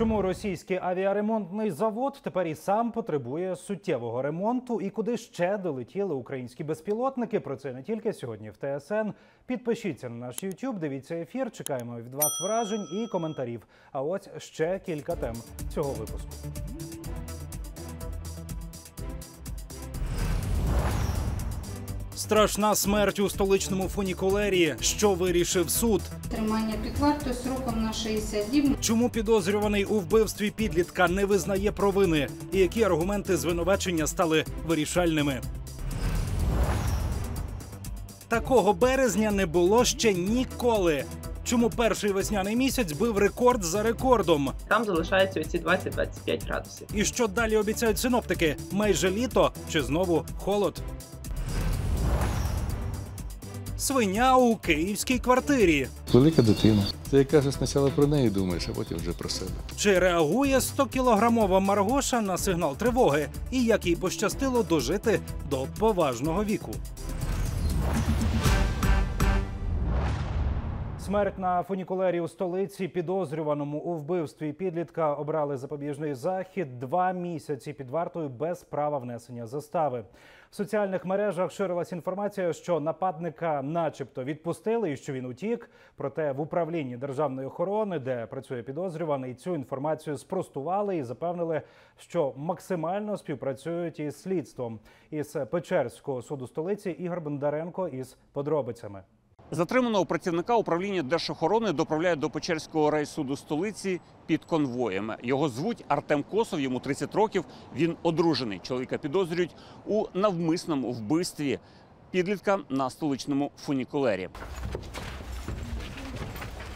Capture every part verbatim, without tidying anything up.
Чому російський авіаремонтний завод тепер і сам потребує суттєвого ремонту? І куди ще долетіли українські безпілотники? Про це не тільки сьогодні в ТСН. Підпишіться на наш YouTube, дивіться ефір, чекаємо від вас вражень і коментарів. А ось ще кілька тем цього випуску. Страшна смерть у столичному фунікулері. Що вирішив суд? Тримання під вартою строком на шістдесят діб. Чому підозрюваний у вбивстві підлітка не визнає провини? І які аргументи звинувачення стали вирішальними? Такого березня не було ще ніколи. Чому перший весняний місяць бив рекорд за рекордом? Там залишаються оці двадцять-двадцять п'ять градусів. І що далі обіцяють синоптики? Майже літо чи знову холод? Свиня у київській квартирі. Велика дитина. Ти кажеш, спочатку про неї думаєш, а потім вже про себе. Чи реагує стокілограмова Маргоша на сигнал тривоги? І як їй пощастило дожити до поважного віку? Смерть на фунікулері у столиці. Підозрюваному у вбивстві підлітка обрали запобіжний захід. Два місяці під вартою без права внесення застави. В соціальних мережах ширилась інформація, що нападника начебто відпустили і що він утік. Проте в управлінні державної охорони, де працює підозрюваний, цю інформацію спростували і запевнили, що максимально співпрацюють із слідством. Із Печерського суду столиці Ігор Бондаренко із подробицями. Затриманого працівника управління держохорони доправляють до Печерського райсуду столиці під конвоями. Його звуть Артем Косов, йому тридцять років, він одружений. Чоловіка підозрюють у навмисному вбивстві підлітка на столичному фунікулері.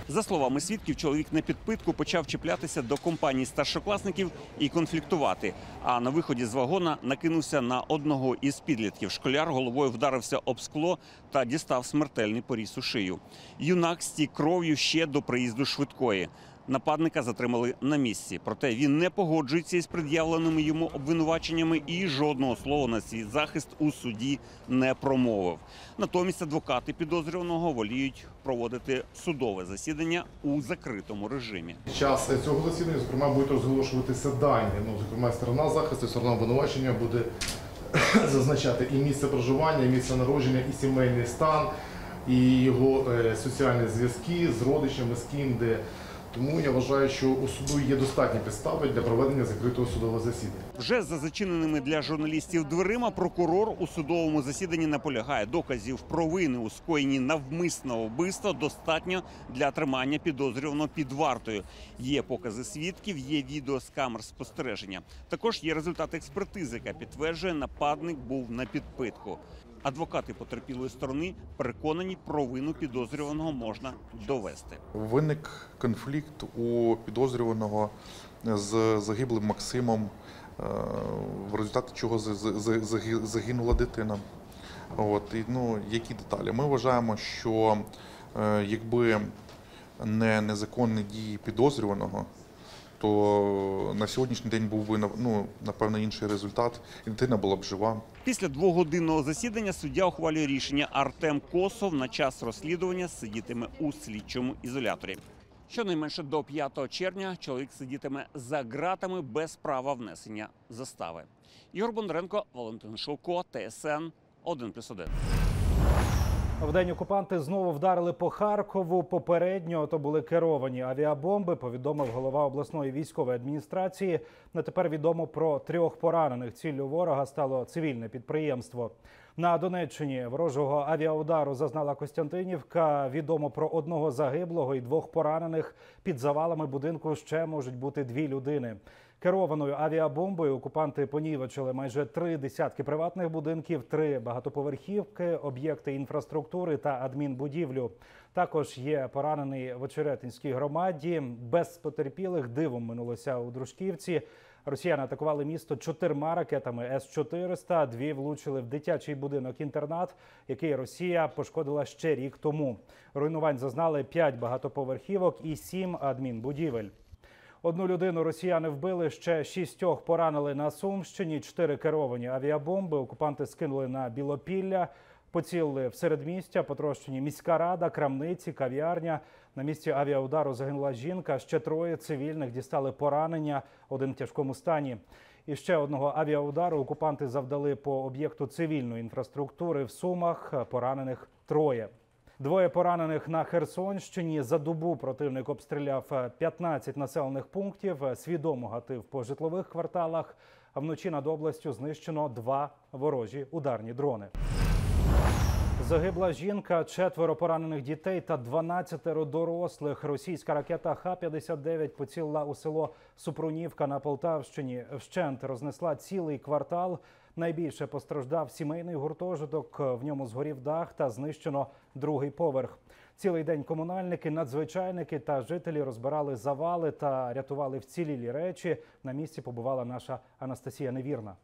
За словами свідків, чоловік на підпитку почав чіплятися до компанії старшокласників і конфліктувати. А на виході з вагона накинувся на одного із підлітків. Школяр головою вдарився об скло та дістав смертельний поріз у шию. Юнак стік кров'ю ще до приїзду швидкої. Нападника затримали на місці. Проте він не погоджується із пред'явленими йому обвинуваченнями і жодного слова на свій захист у суді не промовив. Натомість адвокати підозрюваного воліють проводити судове засідання у закритому режимі. Під час цього засідання, зокрема, будуть розголошуватися дані. Ну, зокрема, сторона захисту, сторона обвинувачення буде зазначати і місце проживання, і місце народження, і сімейний стан, і його е, соціальні зв'язки з родичами, з ким, де. Тому я вважаю, що у суду є достатні підстави для проведення закритого судового засідання. Вже за зачиненими для журналістів дверима прокурор у судовому засіданні наполягає. Доказів провини у скоєнні навмисного вбивства достатньо для тримання підозрюваного під вартою. Є покази свідків, є відео з камер спостереження. Також є результат експертизи, яка підтверджує, нападник був на підпитку. Адвокати потерпілої сторони переконані, провину підозрюваного можна довести. Виник конфлікт у підозрюваного з загиблим Максимом, в результаті чого загинула дитина. От, і, ну, які деталі? Ми вважаємо, що якби не незаконні дії підозрюваного, то на сьогоднішній день був би, ну, напевно, інший результат, і дитина була б жива. Після двогодинного засідання суддя ухвалює рішення. Артем Косов на час розслідування сидітиме у слідчому ізоляторі. Щонайменше до п'ятого червня чоловік сидітиме за ґратами без права внесення застави. Ігор Бондаренко, Валентин Шовко, ТСН один плюс один. Вдень окупанти знову вдарили по Харкову. Попередньо то були керовані авіабомби, повідомив голова обласної військової адміністрації. На тепер відомо про трьох поранених. Ціллю ворога стало цивільне підприємство. На Донеччині ворожого авіаудару зазнала Костянтинівка. Відомо про одного загиблого і двох поранених. Під завалами будинку ще можуть бути дві людини. Керованою авіабомбою окупанти понівечили майже три десятки приватних будинків, три багатоповерхівки, об'єкти інфраструктури та адмінбудівлю. Також є поранений в Очеретинській громаді. Без потерпілих дивом минулося у Дружківці. Росіяни атакували місто чотирма ракетами С чотириста, дві влучили в дитячий будинок-інтернат, який Росія пошкодила ще рік тому. Руйнувань зазнали п'ять багатоповерхівок і сім адмінбудівель. Одну людину росіяни вбили, ще шістьох поранили на Сумщині, чотири керовані авіабомби окупанти скинули на Білопілля. Поцілили в середмістя, потрощені міська рада, крамниці, кав'ярня. На місці авіаудару загинула жінка, ще троє цивільних дістали поранення, один в тяжкому стані. І ще одного авіаудару окупанти завдали по об'єкту цивільної інфраструктури в Сумах, поранених троє. Двоє поранених на Херсонщині. За добу противник обстріляв п'ятнадцять населених пунктів, свідомо гатив по житлових кварталах. А вночі над областю знищено два ворожі ударні дрони. Загибла жінка, четверо поранених дітей та дванадцятеро дорослих. Російська ракета Х п'ятдесят дев'ять поцілила у село Супрунівка на Полтавщині. Вщент рознесла цілий квартал. Найбільше постраждав сімейний гуртожиток, в ньому згорів дах та знищено другий поверх. Цілий день комунальники, надзвичайники та жителі розбирали завали та рятували вцілілі речі. На місці побувала наша Анастасія Невірна.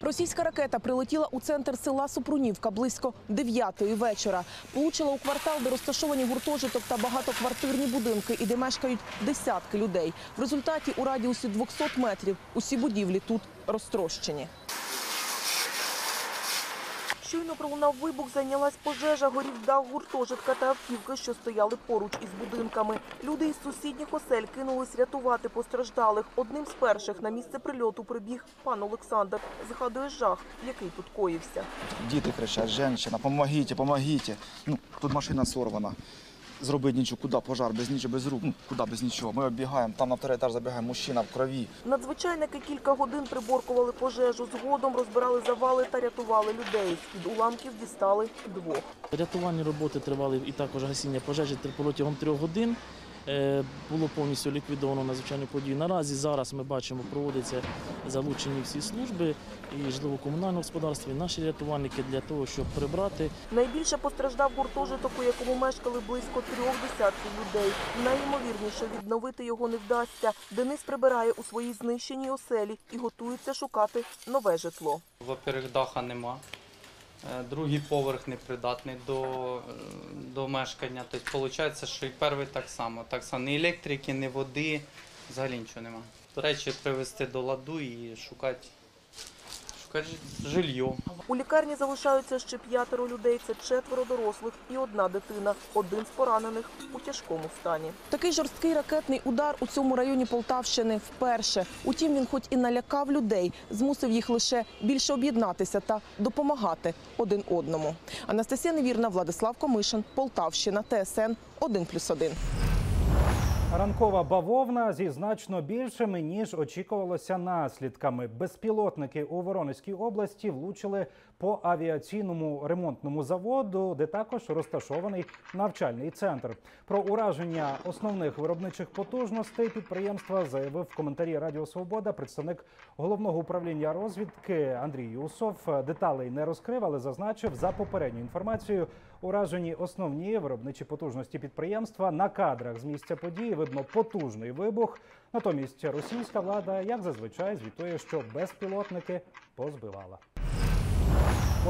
Російська ракета прилетіла у центр села Супрунівка близько дев'ятої вечора. Влучила у квартал, де розташовані гуртожиток та багатоквартирні будинки і де мешкають десятки людей. В результаті у радіусі двохсот метрів усі будівлі тут розтрощені. Щойно пролунав вибух, зайнялась пожежа, горів дах гуртожитка та автівки, що стояли поруч із будинками. Люди із сусідніх осель кинулись рятувати постраждалих. Одним з перших на місце прильоту прибіг пан Олександр. Згадує жах, який тут коївся. Діти кричать: "Жінка, помогіть, помогіть. Ну, тут машина сорвана. Зробити нічого, куди пожар, без нічого, без рук, ну, куди без нічого. Ми оббігаємо, там на вторий етаж забігаємо, мужчина в крові". Надзвичайники кілька годин приборкували пожежу, згодом розбирали завали та рятували людей. З-під уламків дістали двох. Рятувальні роботи тривали і також гасіння пожежі протягом трьох годин. Було повністю ліквідовано надзвичайну подію. Наразі зараз ми бачимо, проводяться залучені всі служби і житлово-комунальне господарство, і наші рятувальники для того, щоб прибрати. Найбільше постраждав гуртожиток, у якому мешкали близько трьох десятків людей. Найімовірніше, відновити його не вдасться. Денис прибирає у своїй знищеній оселі і готується шукати нове житло. Во-первых, даха нема. Другий поверх непридатний до, до мешкання. Тобто, виходить, що і перший так само. Так само ні електрики, ні води, взагалі нічого немає. Речі привезти до ладу і шукати, шукати жилье. У лікарні залишаються ще п'ятеро людей. Це четверо дорослих і одна дитина. Один з поранених у тяжкому стані. Такий жорсткий ракетний удар у цьому районі Полтавщини вперше. Утім, він хоч і налякав людей, змусив їх лише більше об'єднатися та допомагати один одному. Анастасія Невірна, Владислав Комишин, Полтавщина, Т С Н один плюс один. Ранкова бавовна зі значно більшими, ніж очікувалося, наслідками. Безпілотники у Воронезькій області влучили по авіаційному ремонтному заводу, де також розташований навчальний центр. Про ураження основних виробничих потужностей підприємства заявив в коментарі Радіо Свобода представник головного управління розвідки Андрій Юсов. Деталей не розкрив, але зазначив, за попередньою інформацією, уражені основні виробничі потужності підприємства. На кадрах з місця події видно потужний вибух. Натомість російська влада, як зазвичай, звітує, що безпілотники позбивала.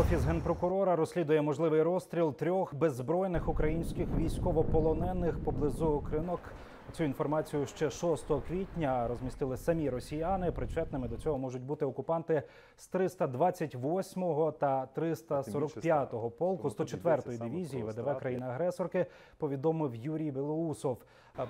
Офіс Генпрокурора розслідує можливий розстріл трьох беззбройних українських військовополонених поблизу Кринок. Цю інформацію ще шостого квітня розмістили самі росіяни. Причетними до цього можуть бути окупанти з триста двадцять восьмого та триста сорок п'ятого полку сто четвертої дивізії В Д В країни-агресорки, повідомив Юрій Білоусов.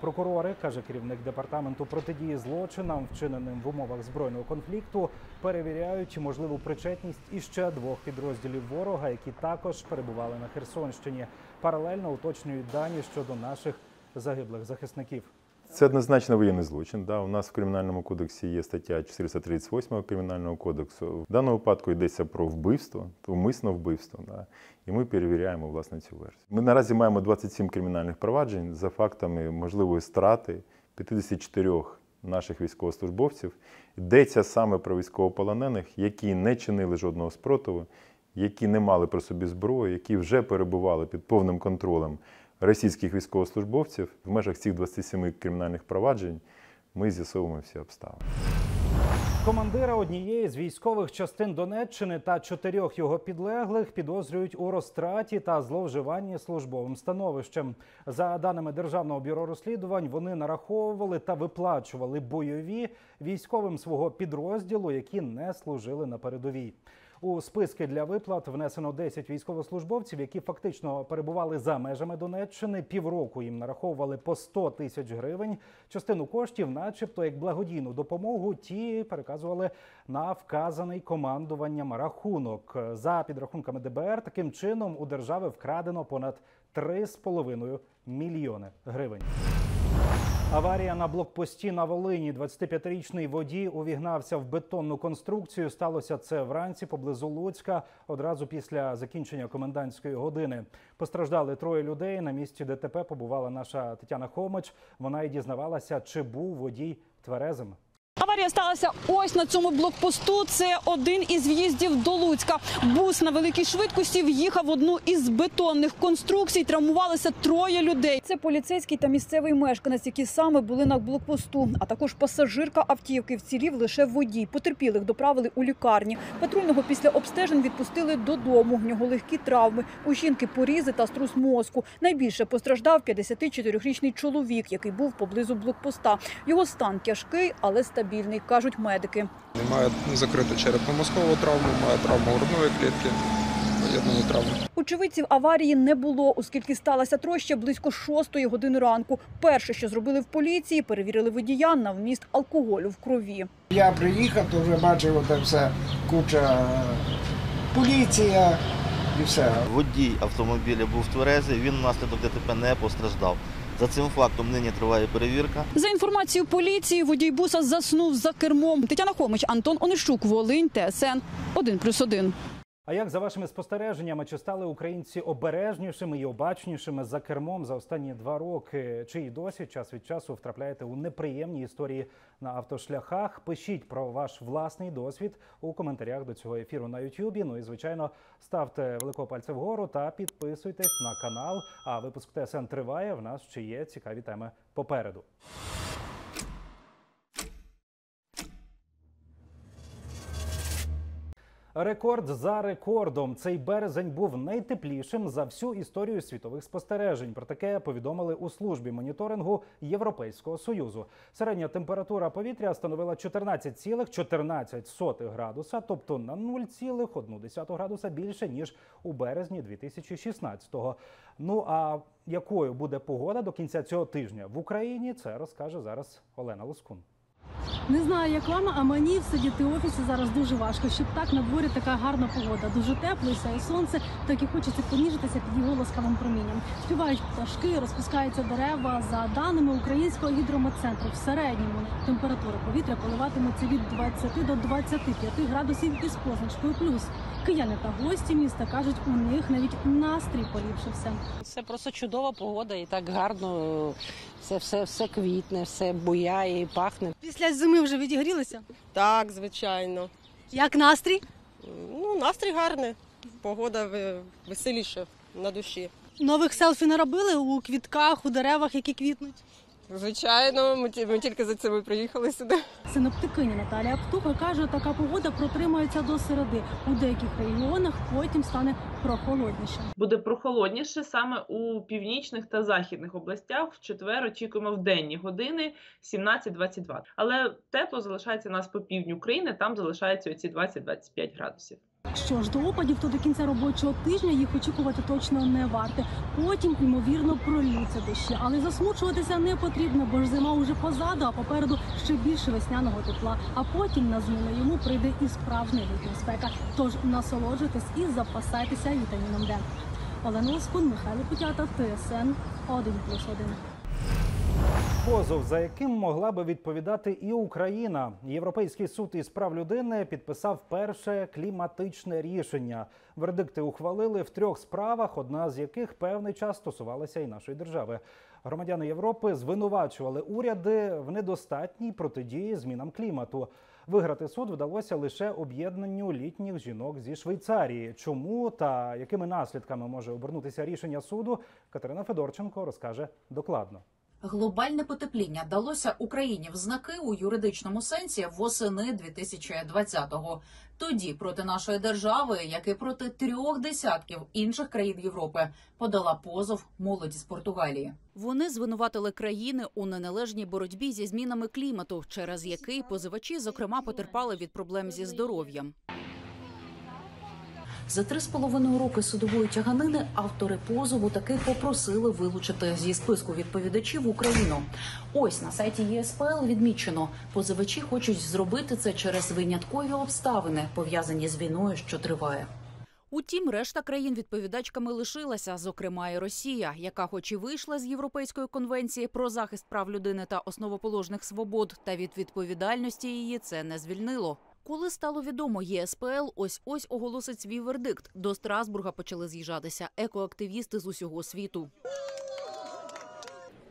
Прокурори, каже керівник департаменту протидії злочинам, вчиненим в умовах збройного конфлікту, перевіряють можливу причетність іще двох підрозділів ворога, які також перебували на Херсонщині. Паралельно уточнюють дані щодо наших загиблих захисників. Це однозначно воєнний злочин. Да. У нас в Кримінальному кодексі є стаття чотириста тридцять вісім Кримінального кодексу. В даному випадку йдеться про вбивство, умисне вбивство. Да. І ми перевіряємо, власне, цю версію. Ми наразі маємо двадцять сім кримінальних проваджень за фактами можливої страти п'ятдесят чотирьох наших військовослужбовців. Йдеться саме про військовополонених, які не чинили жодного спротиву, які не мали при собі зброю, які вже перебували під повним контролем російських військовослужбовців. В межах цих двадцяти семи кримінальних проваджень ми з'ясовуємо всі обставини. Командира однієї з військових частин Донеччини та чотирьох його підлеглих підозрюють у розтраті та зловживанні службовим становищем. За даними Державного бюро розслідувань, вони нараховували та виплачували бойові військовим свого підрозділу, які не служили на передовій. У списки для виплат внесено десять військовослужбовців, які фактично перебували за межами Донеччини. Півроку їм нараховували по сто тисяч гривень. Частину коштів, начебто як благодійну допомогу, ті переказували на вказаний командуванням рахунок. За підрахунками ДБР, таким чином у держави вкрадено понад три з половиною мільйони гривень. Аварія на блокпості на Волині. двадцятип'ятирічний водій увігнався в бетонну конструкцію. Сталося це вранці поблизу Луцька, одразу після закінчення комендантської години. Постраждали троє людей. На місці ДТП побувала наша Тетяна Хомич. Вона і дізнавалася, чи був водій тверезим. Аварія сталася ось на цьому блокпосту. Це один із в'їздів до Луцька. Бус на великій швидкості в'їхав в одну із бетонних конструкцій. Травмувалися троє людей. Це поліцейський та місцевий мешканець, які саме були на блокпосту. А також пасажирка автівки. Вцілів лише водій. Потерпілих доправили у лікарні. Патрульного після обстежень відпустили додому. В нього легкі травми. У жінки порізи та струс мозку. Найбільше постраждав п'ятдесятичотирирічний чоловік, який був поблизу блокпоста. Його стан тяжкий, але стабільний. Вільний, кажуть медики. Має закриту черепно-мозкову травму, має травму грудної клітки, поєднані травми. Очевидців аварії не було, оскільки сталася троща близько шостої години ранку. Перше, що зробили в поліції, перевірили водія на вміст алкоголю в крові. Я приїхав, то вже бачив, там все куча поліція і все. Водій автомобіля був тверезий, він внаслідок ДТП не постраждав. За цим фактом нині триває перевірка. За інформацією поліції, водій буса заснув за кермом. Тетяна Хомич, Антон Онищук, Волинь, ТСН, один плюс один. А як за вашими спостереженнями, чи стали українці обережнішими і обачнішими за кермом за останні два роки? Чи і досі час від часу втрапляєте у неприємні історії на автошляхах? Пишіть про ваш власний досвід у коментарях до цього ефіру на Ютубі. Ну і, звичайно, ставте великого пальця вгору та підписуйтесь на канал. А випуск ТСН триває, в нас ще є цікаві теми попереду. Рекорд за рекордом. Цей березень був найтеплішим за всю історію світових спостережень. Про таке повідомили у службі моніторингу Європейського Союзу. Середня температура повітря становила чотирнадцять цілих чотирнадцять сотих градуса, тобто на нуль цілих одну десяту градуса більше, ніж у березні дві тисячі шістнадцятого. Ну а якою буде погода до кінця цього тижня в Україні, це розкаже зараз Олена Лоскун. Не знаю, як вам, а мені сидіти в офісі зараз дуже важко, щоб так на дворі така гарна погода. Дуже тепло, сяє сонце, так і хочеться поніжитися під його ласкавим промінням. Співають пташки, розпускаються дерева. За даними Українського гідрометцентру, в середньому температури повітря коливатимуться від двадцяти до двадцяти п'яти градусів із позначкою «плюс». Кияни та гості міста кажуть, у них навіть настрій поліпшився. Це просто чудова погода і так гарно, все, все, все квітне, все буяє і пахне. Після зими вже відігрілися? Так, звичайно. Як настрій? Ну, настрій гарний, погода веселіша на душі. Нових селфі не робили у квітках, у деревах, які квітнуть? Звичайно, ми тільки за цим приїхали сюди. Синоптикиня Наталія Птуха каже, така погода протримається до середи. У деяких регіонах потім стане прохолодніше. Буде прохолодніше саме у північних та західних областях. В четвер очікуємо в денні години сімнадцять-двадцять два. Але тепло залишається у нас по півдню України, там залишаються оці двадцять-двадцять п'ять градусів. Що ж, до опадів, то до кінця робочого тижня їх очікувати точно не варте. Потім, ймовірно, проллються дощі. Але засмучуватися не потрібно, бо ж зима уже позаду, а попереду ще більше весняного тепла. А потім на зміну йому прийде і справжня літня спека. Тож насолоджуйтесь і запасайтеся вітаміном Д. Олена Лоскун, Михайло Путятов, ТСН один плюс один. Позов, за яким могла би відповідати і Україна. Європейський суд із прав людини підписав перше кліматичне рішення. Вердикти ухвалили в трьох справах, одна з яких певний час стосувалася і нашої держави. Громадяни Європи звинувачували уряди в недостатній протидії змінам клімату. Виграти суд вдалося лише об'єднанню літніх жінок зі Швейцарії. Чому та якими наслідками може обернутися рішення суду, Катерина Федорченко розкаже докладно. Глобальне потепління далося Україні в знаки у юридичному сенсі восени дві тисячі двадцятого. Тоді проти нашої держави, як і проти трьох десятків інших країн Європи, подала позов молодь з Португалії. Вони звинуватили країни у неналежній боротьбі зі змінами клімату, через який позивачі, зокрема, потерпали від проблем зі здоров'ям. За три з половиною роки судової тяганини автори позову таки попросили вилучити зі списку відповідачів Україну. Ось на сайті Є С П Л відмічено, позивачі хочуть зробити це через виняткові обставини, пов'язані з війною, що триває. Утім, решта країн відповідачками лишилася, зокрема і Росія, яка хоч і вийшла з Європейської конвенції про захист прав людини та основоположних свобод, та від відповідальності її це не звільнило. Коли стало відомо, Є С П Л ось-ось оголосить свій вердикт. До Страсбурга почали з'їжджатися екоактивісти з усього світу.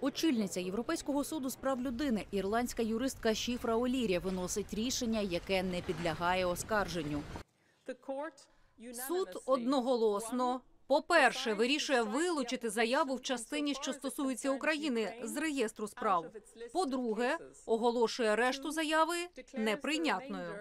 Очільниця Європейського суду з прав людини, ірландська юристка Шіфра Олірі, виносить рішення, яке не підлягає оскарженню. Суд одноголосно, по-перше, вирішує вилучити заяву в частині, що стосується України, з реєстру справ. По-друге, оголошує решту заяви неприйнятною.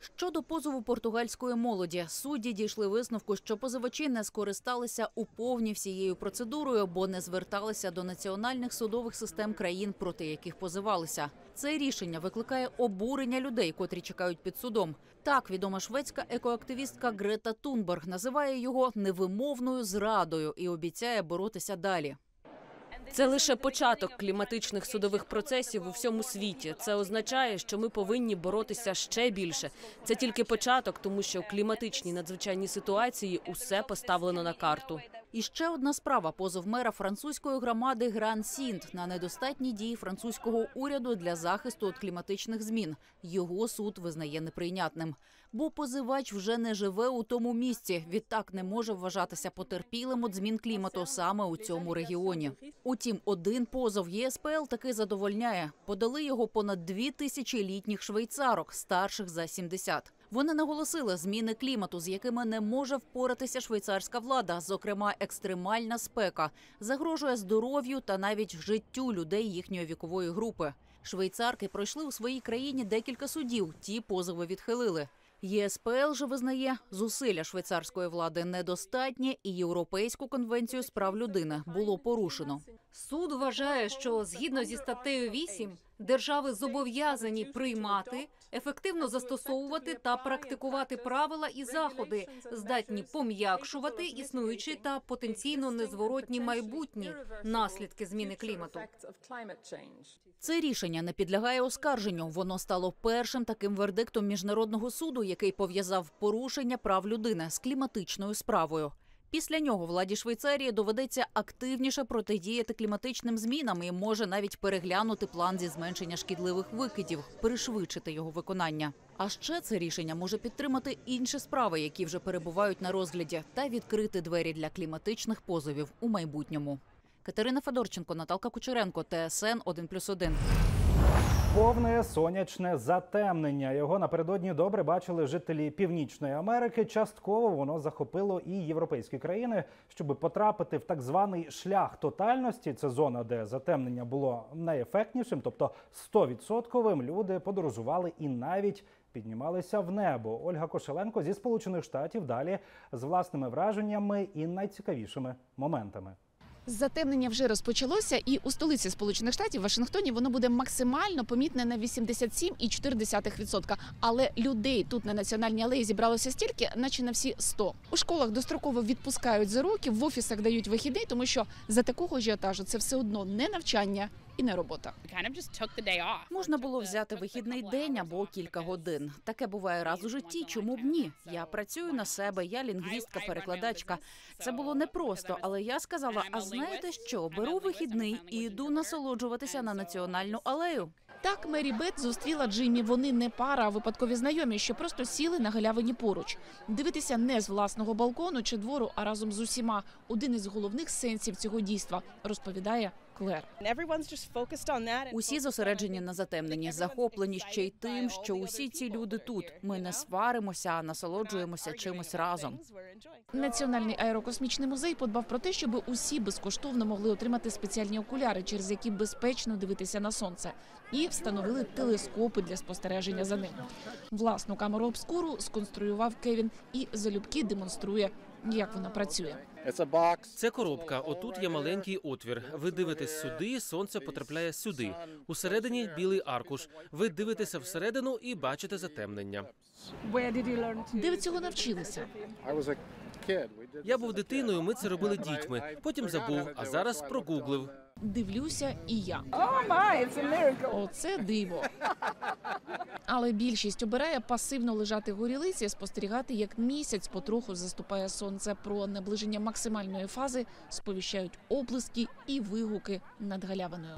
Щодо позову португальської молоді, судді дійшли висновку, що позивачі не скористалися у повні всією процедурою, бо не зверталися до національних судових систем країн, проти яких позивалися. Це рішення викликає обурення людей, котрі чекають під судом. Так, відома шведська екоактивістка Грета Тунберг називає його невимовною зрадою і обіцяє боротися далі. Це лише початок кліматичних судових процесів у всьому світі. Це означає, що ми повинні боротися ще більше. Це тільки початок, тому що в кліматичній надзвичайній ситуації усе поставлено на карту. І ще одна справа – позов мера французької громади Гран-Сінд на недостатні дії французького уряду для захисту від кліматичних змін. Його суд визнає неприйнятним. Бо позивач вже не живе у тому місці, відтак не може вважатися потерпілим від змін клімату саме у цьому регіоні. Утім, один позов Є С П Л таки задовольняє. Подали його понад дві тисячі літніх швейцарок, старших за сімдесят. Вони наголосили, зміни клімату, з якими не може впоратися швейцарська влада, зокрема екстремальна спека, загрожує здоров'ю та навіть життю людей їхньої вікової групи. Швейцарки пройшли у своїй країні декілька судів, ті позови відхилили. Є С П Л же визнає, зусилля швейцарської влади недостатні і Європейську конвенцію з прав людини було порушено. Суд вважає, що згідно зі статтею вісім держави зобов'язані приймати, ефективно застосовувати та практикувати правила і заходи, здатні пом'якшувати існуючі та потенційно незворотні майбутні наслідки зміни клімату. Це рішення не підлягає оскарженню. Воно стало першим таким вердиктом міжнародного суду, який пов'язав порушення прав людини з кліматичною справою. Після нього владі Швейцарії доведеться активніше протидіяти кліматичним змінам і може навіть переглянути план зі зменшення шкідливих викидів, пришвидшити його виконання. А ще це рішення може підтримати інші справи, які вже перебувають на розгляді, та відкрити двері для кліматичних позовів у майбутньому. Катерина Федорченко, Наталка Кучеренко, Т С Н один плюс один. Повне сонячне затемнення. Його напередодні добре бачили жителі Північної Америки. Частково воно захопило і європейські країни. Щоб потрапити в так званий шлях тотальності, це зона, де затемнення було найефектнішим, тобто сто відсотків, люди подорожували і навіть піднімалися в небо. Ольга Кошеленко зі Сполучених Штатів далі з власними враженнями і найцікавішими моментами. Затемнення вже розпочалося, і у столиці Сполучених Штатів, Вашингтоні, воно буде максимально помітне на вісімдесят сім цілих чотири відсотка. Але людей тут на Національній алеї зібралося стільки, наче на всі сто. У школах достроково відпускають за уроки, в офісах дають вихідний, тому що за такого ажіотажу це все одно не навчання і не робота. Можна було взяти вихідний день або кілька годин. Таке буває раз у житті, чому б ні? Я працюю на себе, я лінгвістка-перекладачка. Це було непросто, але я сказала, а знаєте що, беру вихідний і йду насолоджуватися на Національну алею. Так Мері Бет зустріла Джиммі. Вони не пара, а випадкові знайомі, що просто сіли на галявині поруч. Дивитися не з власного балкону чи двору, а разом з усіма – один із головних сенсів цього дійства, розповідає Клер. Усі зосереджені на затемненні, захоплені ще й тим, що усі ці люди тут. Ми не сваримося, а насолоджуємося чимось разом. Національний аерокосмічний музей подбав про те, щоб усі безкоштовно могли отримати спеціальні окуляри, через які безпечно дивитися на сонце. І встановили телескопи для спостереження за ним. Власну камеру обскуру сконструював Кевін і залюбки демонструє як вона працює. Це коробка. Отут є маленький отвір. Ви дивитесь сюди, сонце потрапляє сюди. Усередині білий аркуш. Ви дивитеся всередину і бачите затемнення. Де ви цього навчилися? Я був дитиною, ми це робили дітьми. Потім забув, а зараз прогуглив. Дивлюся і я. Оце диво. Але більшість обирає пасивно лежати горілиці і спостерігати, як місяць потроху заступає сонце. Про наближення максимальної фази сповіщають оплески і вигуки над галявиною.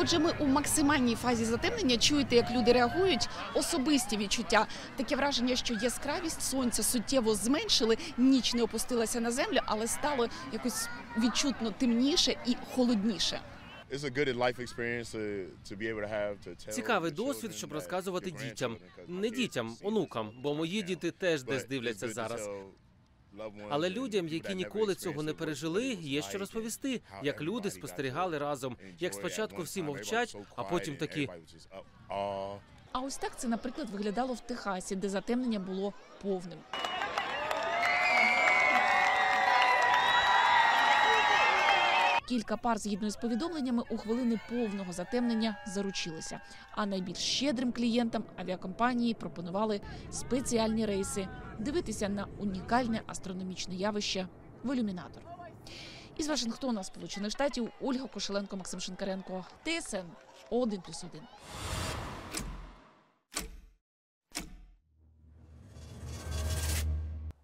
Отже, ми у максимальній фазі затемнення. Чуєте, як люди реагують, особисті відчуття. Таке враження, що яскравість сонця суттєво зменшили, ніч не опустилася на землю, але стало якось відчутно темніше і холодніше. Цікавий досвід, щоб розказувати дітям. Не дітям, онукам, бо мої діти теж десь дивляться зараз. Але людям, які ніколи цього не пережили, є що розповісти, як люди спостерігали разом, як спочатку всі мовчать, а потім такі. А ось так це, наприклад, виглядало в Техасі, де затемнення було повним. Кілька пар, згідно з повідомленнями, у хвилини повного затемнення заручилися. А найбільш щедрим клієнтам авіакомпанії пропонували спеціальні рейси – дивитися на унікальне астрономічне явище в ілюмінатор. Із Вашингтона, Сполучених Штатів, Ольга Кошеленко, Максим Шинкаренко, ТСН один плюс один.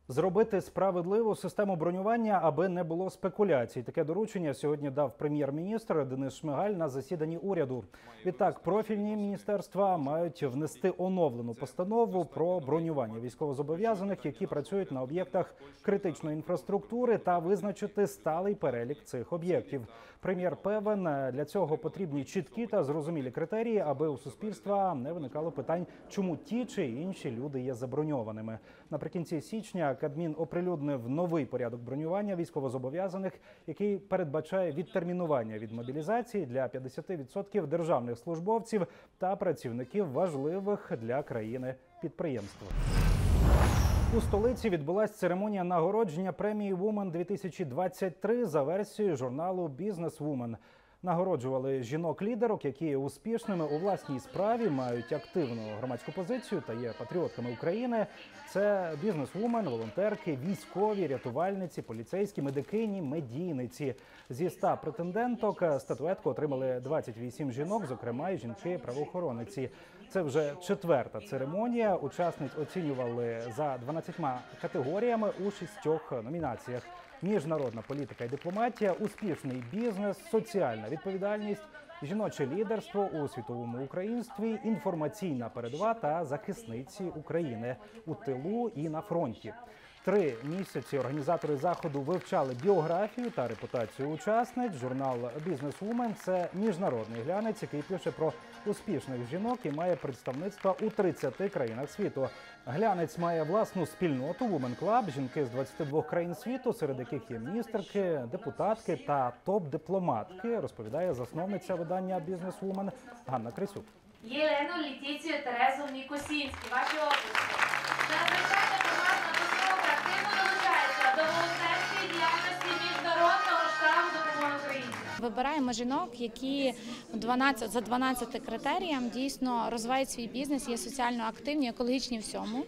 Зробити справедливу систему бронювання, аби не було спекуляцій. Таке доручення сьогодні дав прем'єр-міністр Денис Шмигаль на засіданні уряду. Відтак, профільні міністерства мають внести оновлену постанову про бронювання військовозобов'язаних, які працюють на об'єктах критичної інфраструктури, та визначити сталий перелік цих об'єктів. Прем'єр певен, для цього потрібні чіткі та зрозумілі критерії, аби у суспільства не виникало питань, чому ті чи інші люди є заброньованими. Наприкінці січня Кабмін оприлюднив новий порядок бронювання військовозобов'язаних, який передбачає відтермінування від мобілізації для п'ятдесяти відсотків державних службовців та працівників важливих для країни підприємств. У столиці відбулася церемонія нагородження премії «Вумен дві тисячі двадцять три» за версією журналу «Бізнес-Вумен». Нагороджували жінок-лідерок, які є успішними у власній справі, мають активну громадську позицію та є патріотками України. Це бізнес-вумен, волонтерки, військові, рятувальниці, поліцейські, медикині, медійниці. Зі ста претенденток статуетку отримали двадцять вісім жінок, зокрема і жінки-правоохоронниці. Це вже четверта церемонія. Учасниць оцінювали за дванадцятьма категоріями у шістьох номінаціях. Міжнародна політика і дипломатія, успішний бізнес, соціальна відповідальність, жіноче лідерство у світовому українстві, інформаційна передова та захисниці України у тилу і на фронті. Три місяці організатори заходу вивчали біографію та репутацію учасниць. Журнал «Бізнес-вумен» – це міжнародний глянець, який пише про успішних жінок і має представництва у тридцяти країнах світу. Глянець має власну спільноту «Women Club», жінки з двадцяти двох країн світу, серед яких є міністерки, депутатки та топ-дипломатки, розповідає засновниця видання «Бізнес-вумен» Ганна Крисюк. Єлену, Летіцію, Терезу, Ніку Сінські, ваші області. Надзвичайно командна висока, активно долучається до волонтерської діяльності міжнародного штабу допомоги Україні. Вибираємо жінок, які за дванадцяти критеріям дійсно розвивають свій бізнес, є соціально активні, екологічні в всьому,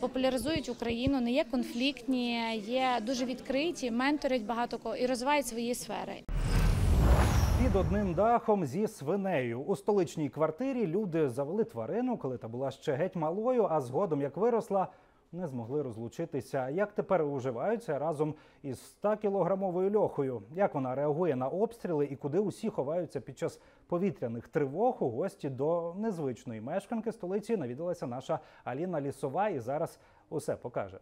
популяризують Україну, не є конфліктні, є дуже відкриті, менторять багато кого і розвивають свої сфери. Під одним дахом зі свинею. У столичній квартирі люди завели тварину, коли та була ще геть малою, а згодом, як виросла, не змогли розлучитися. Як тепер уживаються разом із стокілограмовою льохою? Як вона реагує на обстріли і куди усі ховаються під час повітряних тривог? У гості до незвичної мешканки столиці навідалася наша Аліна Лісова і зараз усе покаже.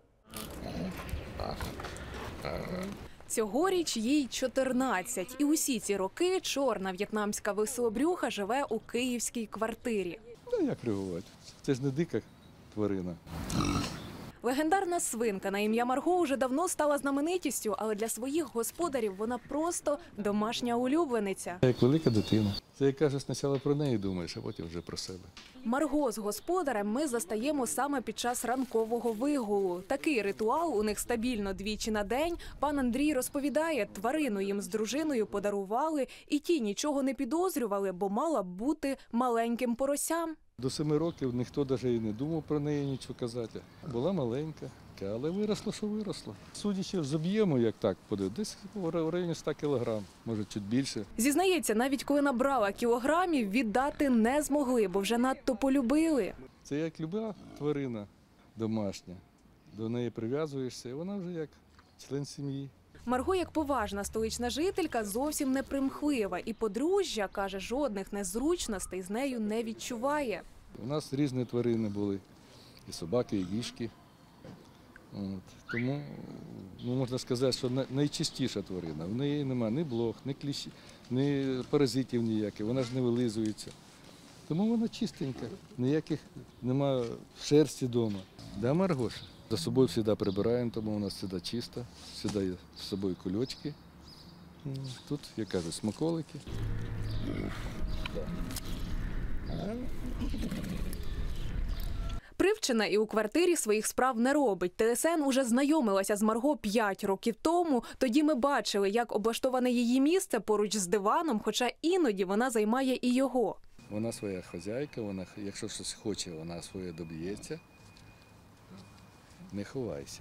Цьогоріч їй чотирнадцять. І усі ці роки чорна в'єтнамська веселобрюха живе у київській квартирі. Ну, як реагувати? Це ж не дика тварина. Легендарна свинка на ім'я Марго вже давно стала знаменитістю, але для своїх господарів вона просто домашня улюблениця. Як велика дитина. Це як кажуть, спочатку про неї думаєш, а потім вже про себе. Марго з господарем ми застаємо саме під час ранкового вигулу. Такий ритуал у них стабільно двічі на день. Пан Андрій розповідає, тварину їм з дружиною подарували, і ті нічого не підозрювали, бо мала б бути маленьким поросям. До семи років ніхто навіть і не думав про неї нічого казати. Була маленька, але виросла, що виросла. Судячи з об'єму, як так буде, десь в районі ста кілограмів, може, чуть більше. Зізнається, навіть коли набрала кілограмів, віддати не змогли, бо вже надто полюбили. Це як люба тварина домашня, до неї прив'язуєшся, і вона вже як член сім'ї. Марго, як поважна столична жителька, зовсім не примхлива. І подружжя, каже, жодних незручностей з нею не відчуває. У нас різні тварини були, і собаки, і кішки. От. Тому ну, можна сказати, що найчистіша тварина. В неї немає ні блох, ні кліщів, ні паразитів ніяких, вона ж не вилизується. Тому вона чистенька, ніяких немає шерсті вдома. Да, Маргоша? За собою завжди прибираємо, тому у нас завжди чисто, завжди є з собою кульочки, тут, як кажуть, смаколики. Привчена і у квартирі своїх справ не робить. ТСН уже знайомилася з Марго п'ять років тому. Тоді ми бачили, як облаштоване її місце поруч з диваном, хоча іноді вона займає і його. Вона своя хазяйка, вона, якщо щось хоче, вона своє доб'ється. Не ховайся.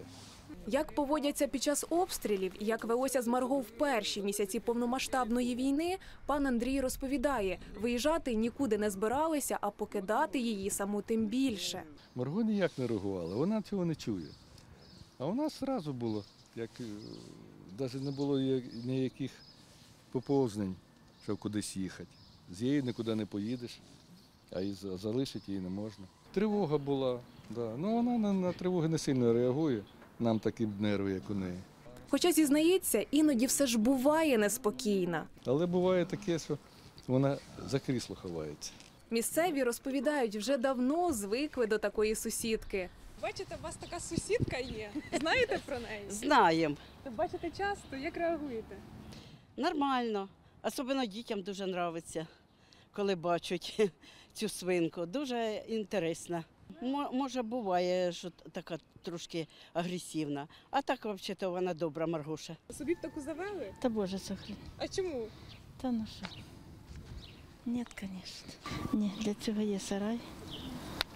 Як поводяться під час обстрілів і як велося з Марго в перші місяці повномасштабної війни, пан Андрій розповідає, виїжджати нікуди не збиралися, а покидати її саму тим більше. Марго ніяк не реагувала, вона цього не чує. А у нас одразу було, як навіть не було ніяких поповзнень, щоб кудись їхати. З її нікуди не поїдеш, а залишити її не можна. Тривога була. Да. Ну, вона на, на тривоги не сильно реагує, нам такі нерви, як у неї. Хоча, зізнається, іноді все ж буває неспокійна. Але буває таке, що вона за крісло ховається. Місцеві розповідають, вже давно звикли до такої сусідки. Бачите, у вас така сусідка є. Знаєте про неї? Знаємо. Бачите часто, як реагуєте? Нормально. Особливо дітям дуже подобається, коли бачать цю свинку. Дуже інтересно. Може, буває, що така трошки агресивна, а так, взагалі, вона добра, Маргоша. Собі б таку завели? Та Боже, сохрани. А чому? Та ну що? Ні, звісно. Ні, для цього є сарай,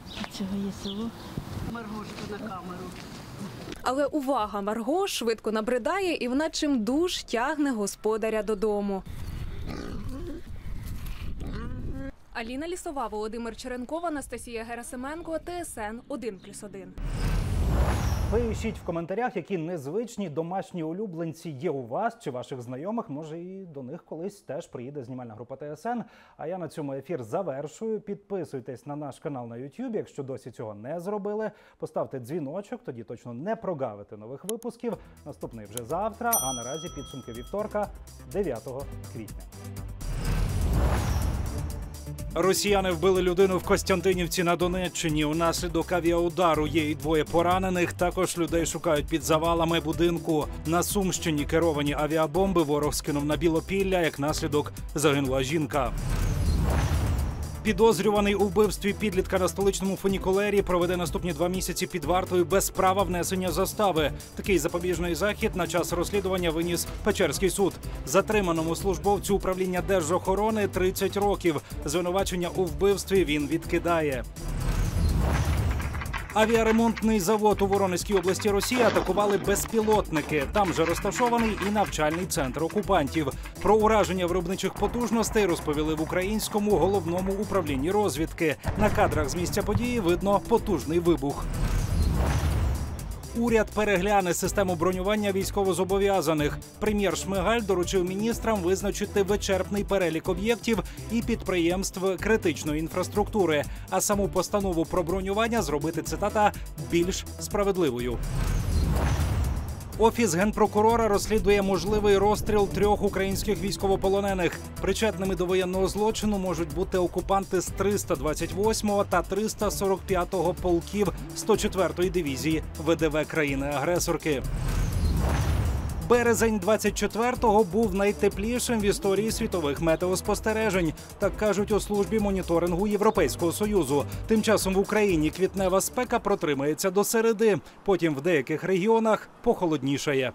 для цього є село. Маргошку на камеру. Але увага, Марго швидко набридає і вона чимдуж тягне господаря додому. Аліна Лісова, Володимир Черенков, Анастасія Герасименко, ТСН один плюс один. Пишіть в коментарях, які незвичні домашні улюбленці є у вас чи ваших знайомих. Може, і до них колись теж приїде знімальна група ТСН. А я на цьому ефір завершую. Підписуйтесь на наш канал на YouTube, якщо досі цього не зробили. Поставте дзвіночок, тоді точно не прогавите нових випусків. Наступний вже завтра, а наразі підсумки вівторка дев'ятого квітня. Росіяни вбили людину в Костянтинівці на Донеччині. Унаслідок авіаудару є і двоє поранених. Також людей шукають під завалами будинку. На Сумщині керовані авіабомби ворог скинув на Білопілля. Як наслідок загинула жінка. Підозрюваний у вбивстві підлітка на столичному фунікулері проведе наступні два місяці під вартою без права внесення застави. Такий запобіжний захід на час розслідування виніс Печерський суд. Затриманому службовцю управління держохорони тридцять років. Звинувачення у вбивстві він відкидає. Авіаремонтний завод у Воронезькій області Росії атакували безпілотники. Там же розташований і навчальний центр окупантів. Про ураження виробничих потужностей розповіли в українському головному управлінні розвідки. На кадрах з місця події видно потужний вибух. Уряд перегляне систему бронювання військовозобов'язаних. Прем'єр Шмигаль доручив міністрам визначити вичерпний перелік об'єктів і підприємств критичної інфраструктури, а саму постанову про бронювання зробити, цитата, більш справедливою. Офіс генпрокурора розслідує можливий розстріл трьох українських військовополонених. Причетними до воєнного злочину можуть бути окупанти з триста двадцять восьмого та триста сорок п'ятого полків сто четвертої дивізії ВДВ країни-агресорки. Березень двадцять четвертого був найтеплішим в історії світових метеоспостережень, так кажуть у службі моніторингу Європейського Союзу. Тим часом в Україні квітнева спека протримається до середи, потім в деяких регіонах похолоднішає.